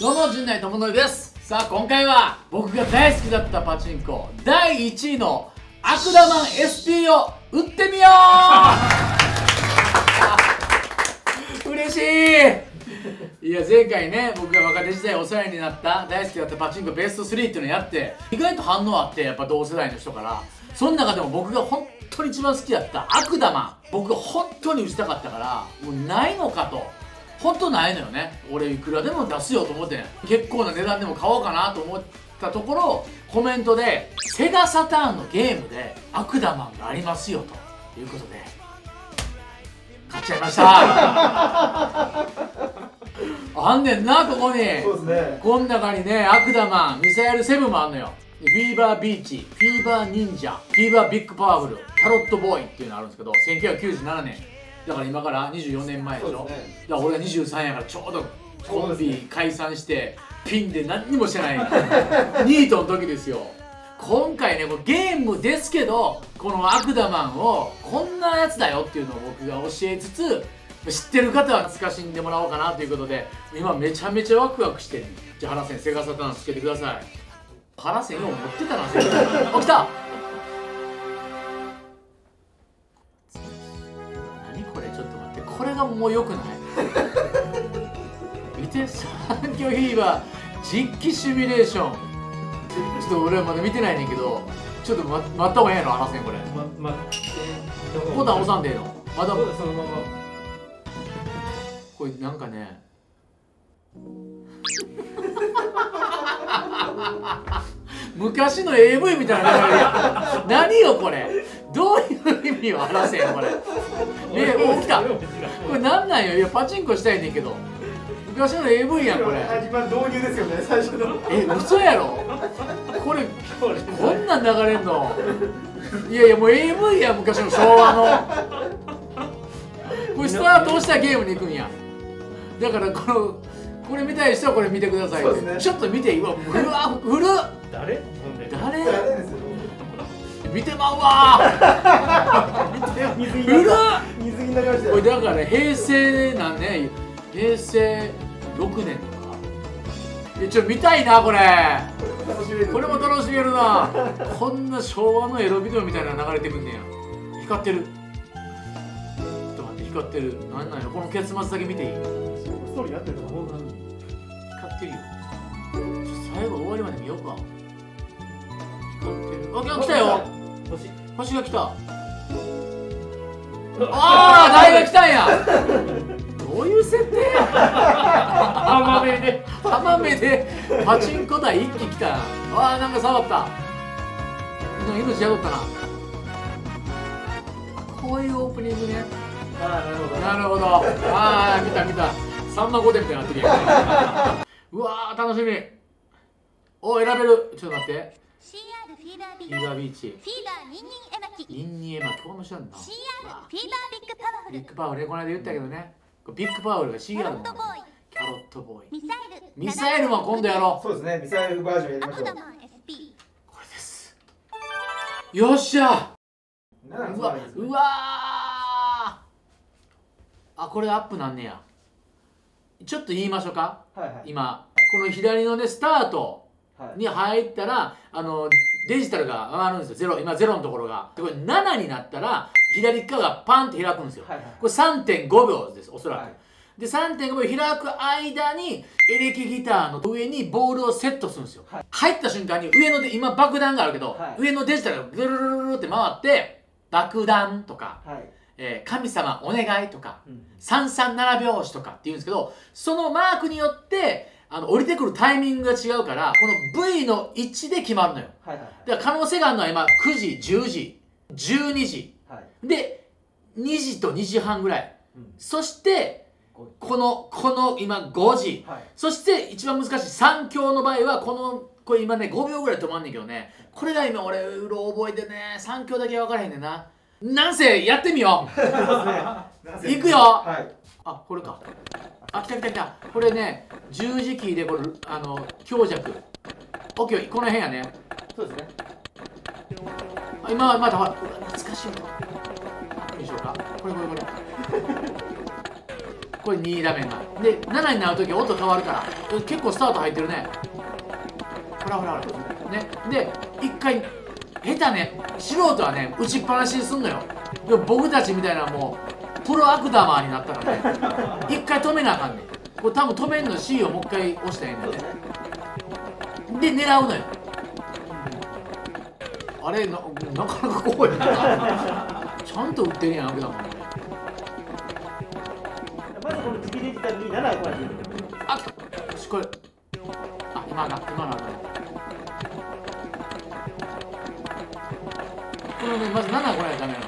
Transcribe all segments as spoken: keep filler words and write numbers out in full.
どうも、陣内智則です。さあ、今回は僕が大好きだったパチンコだいいちいの悪玉 エスピー を打ってみよう嬉しい。いや、前回ね、僕が若手時代お世話になった大好きだったパチンコベストスリーっていうのやって、意外と反応あって、やっぱ同世代の人から。その中でも僕が本当に一番好きだった悪玉、僕が本当に打ちたかったから、もうないのかと。本当ないのよね。俺いくらでも出すよと思ってん、結構な値段でも買おうかなと思ったところ、コメントで「セガサターンのゲームで悪玉がありますよ」ということで買っちゃいましたあんねんな、ここに。そうですね、こん中にね、悪玉ミサイルセブンもあんのよ。フィーバービーチ、フィーバー忍者、フィーバービッグパワフル、タロットボーイっていうのあるんですけど、せんきゅうひゃくきゅうじゅうななねんだから今からにじゅうよねんまえでしょ。だから俺がにじゅうさんやから、ちょうどコンビ解散してピンで何にもしてないニートの時ですよ。今回ね、ゲームですけど、この悪玉をこんなやつだよっていうのを僕が教えつつ、知ってる方は懐かしんでもらおうかなということで、今めちゃめちゃワクワクしてる。じゃあ原線、セガサターンつけてください。パラ線よん持ってたなあ、来た。これがもう良くない見て、サンキョフィーバー実機シミュレーション。ちょっと俺はまだ見てないねんけど、ちょっと待った方がええの、話せんこれ。ま、待って、ボタン押さんでええの。まだそのまま。これなんかね昔の エーブイ みたいな何よこれ、どういう意味を表せんこれ。え、お、起きた。これなんなんよ。いや、パチンコしたいねんけど、昔の エーブイ やんこれ。始まる導入ですよね、最初の。え、嘘やろこれ、こんなん流れんの。いやいや、もう エーブイ やん、昔の昭和の。これスタートしたゲームに行くんや。だからこのこれ見たい人はこれ見てください、ね、ちょっと見て、うわ、うわ、うるっ。誰誰見てまうわー見てうるっ。水着になりましたよ。これだから平成何年、へいせいろくねんとか。え、ちょっと見たいなこれ。これも楽しめるなこんな昭和のエロビデオみたいなの流れてくんねや。光ってる、ちょっと待って、光ってる。なんなんやこの結末だけ見ていい。ストーリーやってるの。光ってるよ。最後終わりまで見ようか。あ、来たよ。星、星が来た。ああ、台が来たんや。どういう設定浜辺で、浜辺でパチンコ台一気来た。ああ、なんか触った。命宿ったな。こういうオープニングね。ああ、なるほど。なるほど。ああ、見た見た。さんま御殿みたいになってるやん。うわー、楽しみ。お、選べる。ちょっと待って。シーアール フィーバービーチ、フィーバーニンニンエマキ、ニンニンエマキ、これ面白いんだ。シーアール フィーバービッグパワフル、ビッグパワフル、この間言ったけどね、ビッグパワフルが シーアール のキャロットボーイ、ミサイル、ミサイルも今度やろう。そうですね、ミサイルバージョンやりましょう。これです。よっしゃ。うわ、うわ。あ、これアップなんねや。ちょっと言いましょうか。今この左のね、スタートに入ったら、あのデジタルが上がるんですよ。ゼロ、今ゼロのところが。でこれななになったら左側がパンって開くんですよ。これ さんてんごびょうです、おそらく。はい、で さんてんごびょう開く間にエレキギターの上にボールをセットするんですよ。はい、入った瞬間に上ので、今爆弾があるけど、はい、上のデジタルがぐるるるるって回って、爆弾とか、はい、えー、神様お願いとか、うん、さんさんななびょうしとかっていうんですけど、そのマークによってあの降りてくるタイミングが違うから、この ブイ の位置で決まるのよ。だから可能性があるのは今くじ、じゅうじ、じゅうにじ、はい、でにじとにじはんぐらい、うん、そしてこのこの今ごじ、はい、そして一番難しいさん強の場合はこのこれ今ねごびょうぐらい止まんねんけどね、これが今俺うろ覚えてね、さん強だけは分からへんねんな。なんせやってみよういくよ、はい、あ、これか。あ、来た来た来た。これね、十字キーでこれあの強弱。オッケー、この辺やね。そうですね。今はまだほら、懐かしいな。いいでしょうか。これこれこれ。これにダメがでななになるとき音変わるから、結構スタート入ってるね。ほらほらほらね。でいっかい下手ね、素人はね打ちっぱなしにすんのよ。でも僕たちみたいなもうプロアクダマーになったからねいっかい止めなあかんねん。これ多分止めんの シー をもう一回押したらいいんだよね。で狙うのよ。あれ な, なかなかこうやなちゃんと打ってるやんアクダマー。まずこの次できた時にななをこうやってあっよしこれあ今だ今だこのねまずななこれはダメな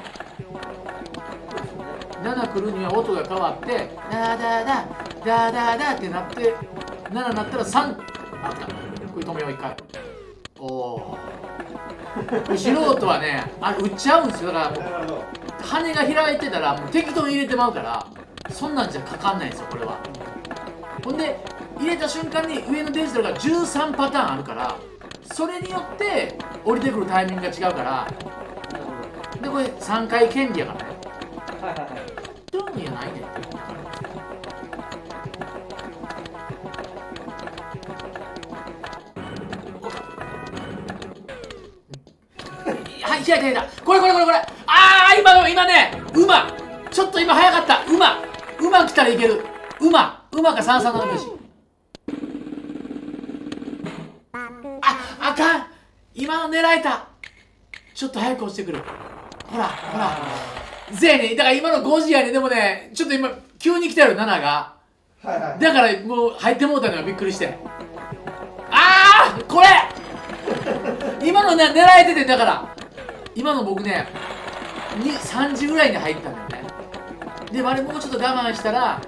の。なな来るには音が変わってダーダーダーダーダーダーってなってなななったらさんあったこれ止めよういっかい。おお素人はねあれ打っちゃうんですよ。だから羽が開いてたらもう適当に入れてまうからそんなんじゃかかんないんですよこれは。ほんで入れた瞬間に上のデジタルがじゅうさんパターンあるからそれによって降りてくるタイミングが違うから。でこれさんかい権利やからね。はいはいはいどうにはないねんって。はい開いた開いたこれこれこれこれああ今の今ね馬ちょっと今早かった馬馬来たらいける馬馬かさんさんの武士ああかん今の狙えたちょっと早く押してくるほらほらせやねだから今のごじやね。でもねちょっと今急に来たよなながだからもう入ってもうたのよびっくりして。ああこれ今のね狙えててだから今の僕ねさんじぐらいに入ったんだよね。であれもうちょっと我慢したら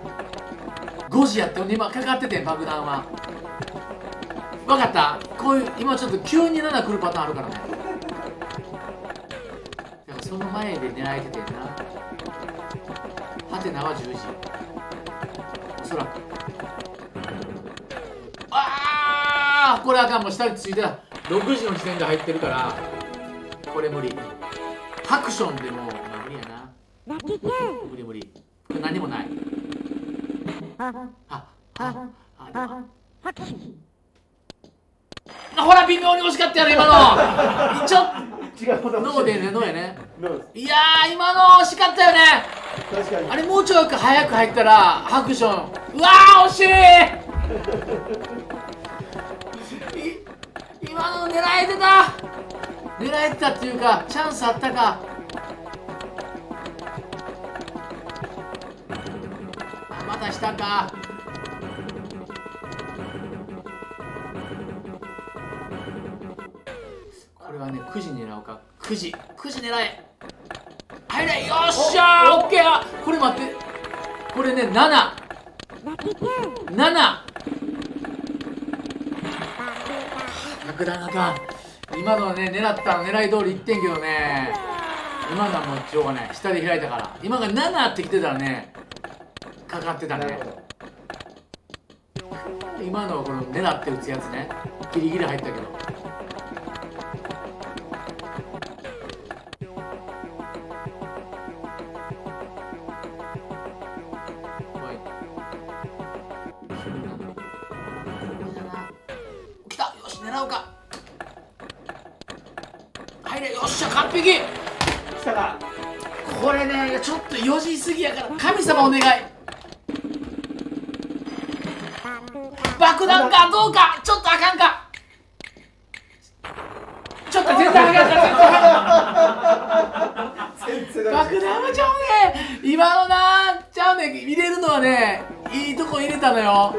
ごじやって今かかってて爆弾は分かった。こういう今ちょっと急になな来るパターンあるからね。だからその前で狙えててんな。はてなはじゅうじおそらく。ああこれあかんもう下についてたろくじの時点で入ってるからこれ無理。ハクションでもまあ無理やな。無理無理。これ何もない。あああほら微妙に惜しかったやろ今の。ちょっと脳でね脳やね。いやー今の惜しかったよね。確かにあれもうちょい早く入ったらハクション。うわー惜しい今の狙えてた狙えてたっていうかチャンスあったか。あまた下か。これはねくじ狙うかくじくじ狙え入れよっしゃーオッケー。あこれ待ってこれねなななな爆弾あかん。今のはね狙ったの狙い通りいってんけどね今のはもうしょうがない下で開いたから。今がななってきてたらねかかってたね。今のはこの狙って打つやつねギリギリ入ったけどきたよし狙おうか入れよっしゃ完璧来たか。これねちょっとよじ過ぎやから神様お願い爆弾かどうかちょっとあかんかちょっと全然あかんか爆弾はちゃうね今のなちゃうね入れるのはねいいとこ入れたのよは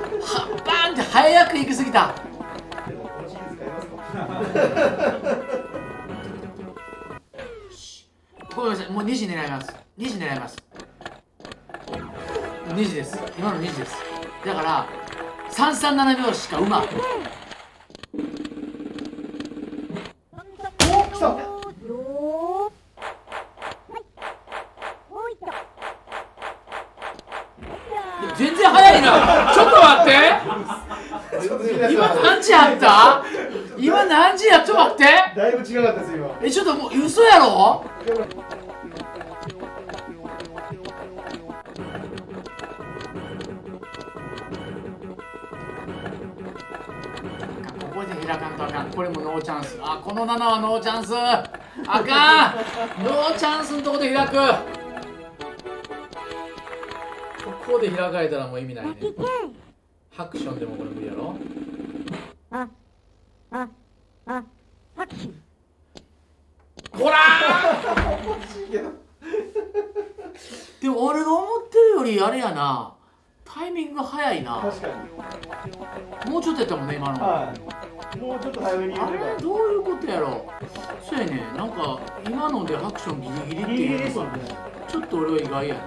バーンって早く行き過ぎた。ごめんなさいもうにじ狙いますにじ狙いますにじです今のにじです。だからさんさんなな拍子しか馬おっ来た全然早いなちょっと待って今何時あった今何時やちょっと待ってだいぶ違かったです今えちょっともう嘘やろ。あかんとあかん。これもノーチャンス。あ、このななはノーチャンス。あかん。ノーチャンスのとこで開く。ここで開かれたらもう意味ないね。ハクションでもこれ無理やろ。ほらーでも俺が思ってるよりあれやな、タイミングが早いな。確かにもうちょっとやったもんね今の、はい、もうちょっと早めに入れれば。あれどういうことやろ。そうやね、なんか今のでハクションギリギリっていうのがちょっと俺は意外やね。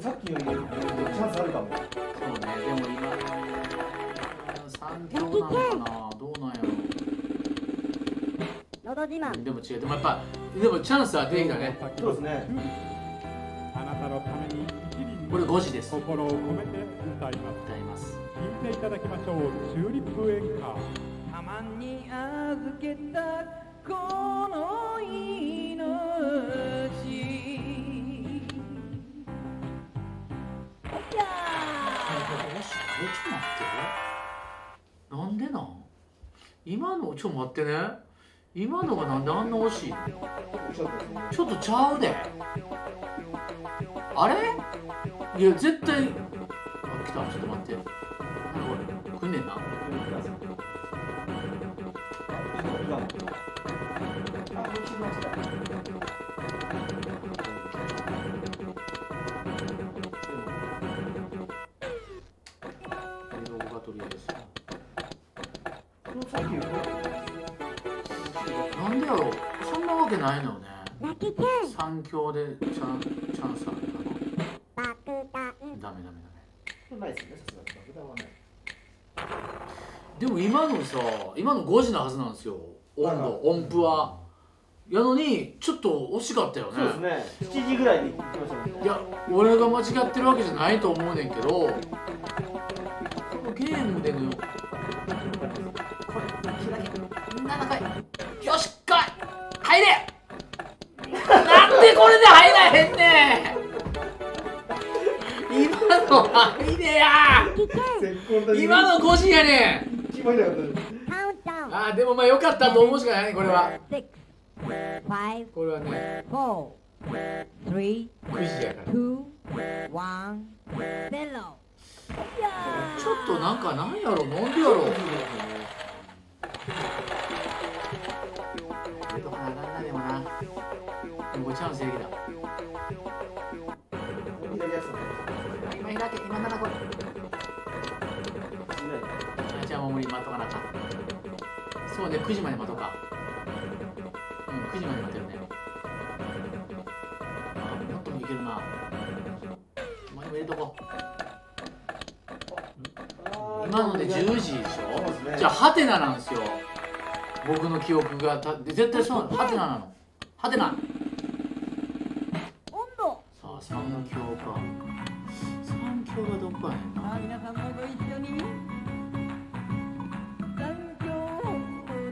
さっきよりチャンスあるかも。そうね、でも今さんびょうなのかな、どうなんやろ。のど自慢でも違う、でもやっぱでもチャンスは出てきたね。そうですね、あなたのためにこれごじです。心を込めて歌います。歌います。聴いていただきましょう。チューリップ演歌。たまに預けたこの命。え、ちょっと待って、なんでなん今の、ちょっと待ってね、今のがなんであんな惜しいの。ちょっとちゃうで、あれいや絶対、あ、来た、ちょっと待って、なんかこれ、来んねんな。なんでやろう、そんなわけないのよね。三強でチャンチャンスあるかな。ダメダメダメ。でも今のさ、今のごじなはずなんですよ。温度音符は。やのにちょっと惜しかったよね。そうですね。しちじぐらいに来ましたね。いや、俺が間違ってるわけじゃないと思うねんけど、このゲームでの。ななかいよし来い入れなんでこれで入らへんねん今の入れや今のごじやねん。あーでもまあよかったと思うしかないね。これはこれはねくじやからちょっとなんかなんやろう、なんでやろう。チャンスできた。今開け、今ななこい。じゃあもう無理、待っとかなあかん。そうね、くじまで待とうか。うん、くじまで待てるね。あ、もっともいけるな。お前も入れとこう。今のでじゅうじでしょ。じゃあハテナなんですよ。僕の記憶がた、絶対そうなの。ハテナなの。ハテナ。三強か。三強はどこやねんな。皆さんもご一緒に。三強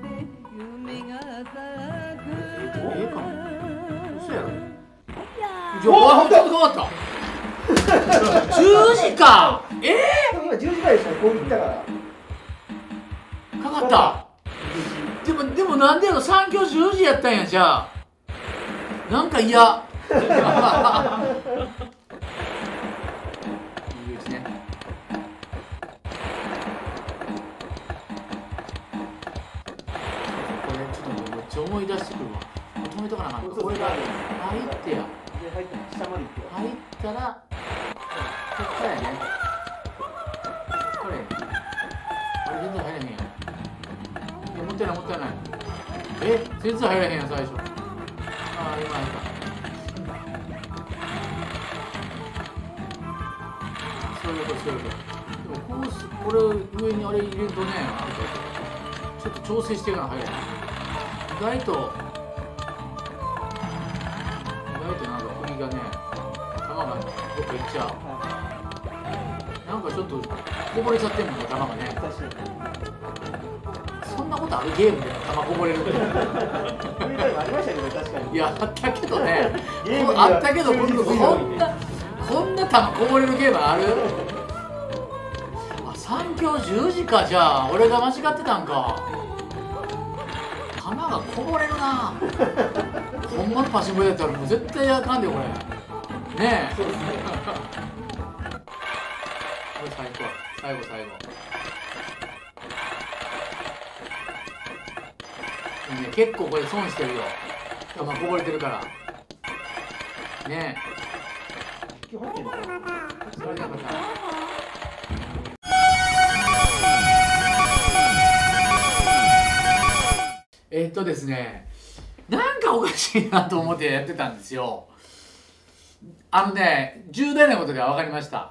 で夢が咲く。ええか。嘘やろ。じゃあ本当変わった。じゅうじか。ええ。十時台ですね。こういったから。かかった。でもでもなんでやろ。三強じゅうじやったんやじゃあ。なんか嫌。いいですね。これちょっとめっちゃ思い出してくるわ。止めとかなかった。これが入ってや。入ったらこっからやね。これ。あれ全然入らへんやん。いやもったいないもったいない。え全然入らへんやん最初。ああ今入った。でもこうすこれを上にあれ入れるとね、ちょっと調整してから入る。意外とってなんかこれがね、玉がどっか行っちゃう。なんかちょっとこぼれちゃってるもんね、玉がね。そんなことあるゲームで玉こぼれるって。ありましたけど、確かに。いや、あったけどね。あったけど、こんな、こんな玉こぼれるゲームある？あ、三強十字か、じゃあ、俺が間違ってたんか。玉がこぼれるな。ほんまのパチンコ屋だったらもう絶対あかんでこれ。ねえ。そうですね。これ最高。最後最後。でもね、結構これ損してるよ。玉こぼれてるから。ねえ。基本的に。それなんかさ。えっとですね、なんかおかしいなと思ってやってたんですよ。あのね、重大なことが分かりました。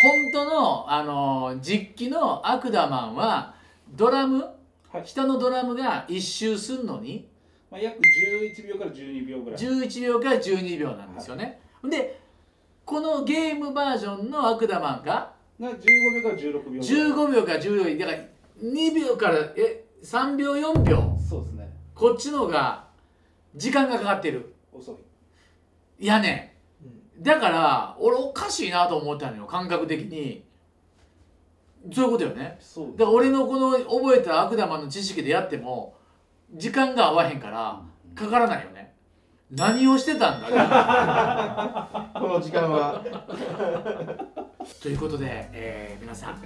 本当の、あの、実機のアクダマンは、ドラム、はい、下のドラムが一周するのに、まあ約じゅういちびょうからじゅうにびょうぐらい。じゅういちびょうからじゅうにびょうなんですよね。はい、で、このゲームバージョンのアクダマンが、がじゅうごびょうからじゅうろくびょうぐらい。じゅうごびょうからじゅうろくびょう、だからにびょうから、え、さんびょう、よんびょう。そうですね。こっちの方が時間がかかってる。遅い。いやね、うん、だから俺おかしいなと思ったのよ、感覚的に。そういうことよね。そうだから俺のこの覚えた悪玉の知識でやっても時間が合わへんからかからないよね。うん、何をしてたんだこの時間は。ということで、えー、皆さん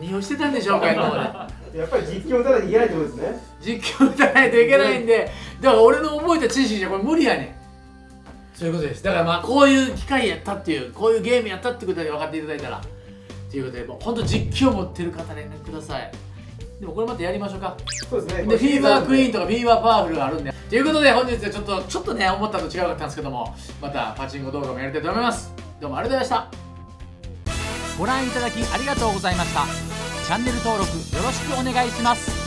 何をしてたんでしょうか今まで。やっぱり実況打たないといけないってことですね。実況打たないといけないんで、だから俺の覚えた知識じゃこれ無理やねん。そういうことです。だからまあこういう機会やったっていう、こういうゲームやったってことで分かっていただいたらということで、もう本当実況持ってる方連絡ください。でもこれまたやりましょうか。そうですね。でフィーバークイーンとかフィーバーパワフルがあるんで。ということで本日はちょっとちょっとね思ったのと違かったんですけども、またパチンコ動画もやりたいと思います。どうもありがとうございました。ご覧いただきありがとうございました。チャンネル登録よろしくお願いします。